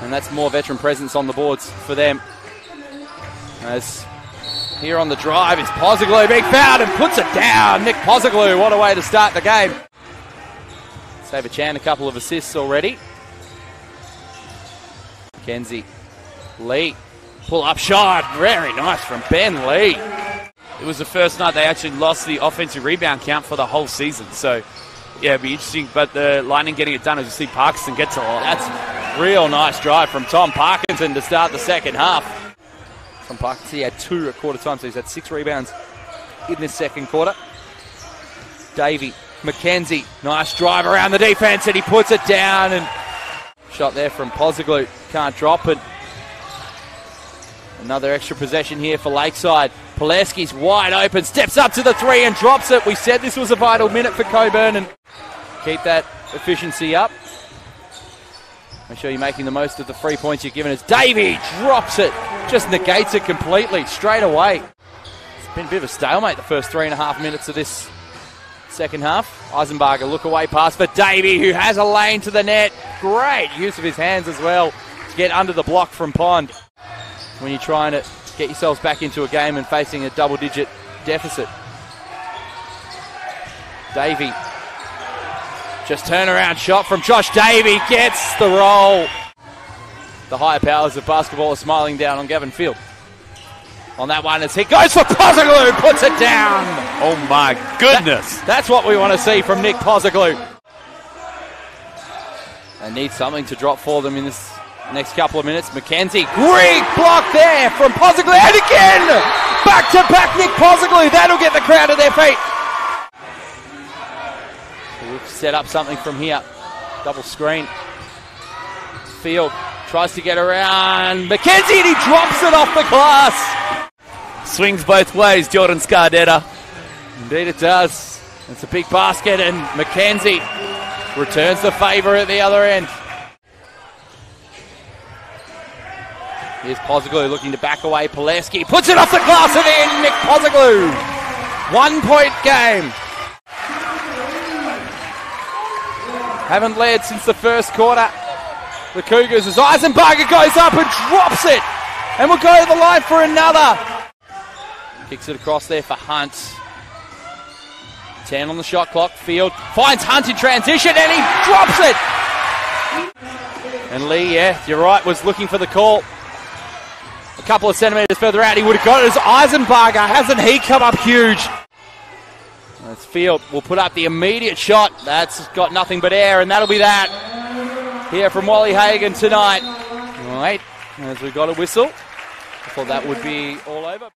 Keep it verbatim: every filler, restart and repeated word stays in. And that's more veteran presence on the boards for them. As here on the drive, it's Pozoglou being fouled and puts it down. Nick Pozoglou, what a way to start the game. Saber Chan, a couple of assists already. Kenzie Lee, pull up shot, very nice from Ben Lee. It was the first night they actually lost the offensive rebound count for the whole season. So, yeah, it'd be interesting. But the Lightning getting it done, as you see, Parkinson gets a lot. That's a real nice drive from Tom Parkinson to start the second half. Tom Parkinson, he had two at quarter time, so he's had six rebounds in this second quarter. Davey McKenzie, nice drive around the defense, and he puts it down. And shot there from Pozoglou, can't drop it. Another extra possession here for Lakeside. Puleski's wide open, steps up to the three and drops it. We said this was a vital minute for Coburn, and keep that efficiency up. Make sure you're making the most of the free points you're given. As Davey drops it, just negates it completely straight away. It's been a bit of a stalemate the first three and a half minutes of this second half. Eisenbarger, look away pass for Davey, who has a lane to the net. Great use of his hands as well to get under the block from Pond. When you're trying to get yourselves back into a game and facing a double-digit deficit. Davey, just turnaround shot from Josh Davey, gets the roll. The higher powers of basketball are smiling down on Gavin Field. On that one, as he goes for Pozoglou, puts it down. Oh my goodness. That, that's what we want to see from Nick Pozoglou. They need something to drop for them in this next couple of minutes. McKenzie, great block there from Pozoglou, and again, back-to-back Nick Pozoglou. That'll get the crowd at their feet. We'll set up something from here. Double screen. Field tries to get around McKenzie, and he drops it off the glass. Swings both ways, Jordan Scardetta. Indeed it does. It's a big basket, and McKenzie returns the favour at the other end. Here's Pozoglou looking to back away. Puleski puts it off the glass and in. Nick Pozoglou. One-point game. Haven't led since the first quarter. The Cougars, as Eisenbarger goes up and drops it. And will go to the line for another. Kicks it across there for Hunt. ten on the shot clock. Field finds Hunt in transition and he drops it. And Lee, yeah, you're right, was looking for the call. A couple of centimetres further out, he would have got it. As Eisenbarger, hasn't he come up huge? That's Field will put up the immediate shot. That's got nothing but air, and that'll be that. Here from Wally Hagen tonight. All right, as we've got a whistle. I thought that would be all over.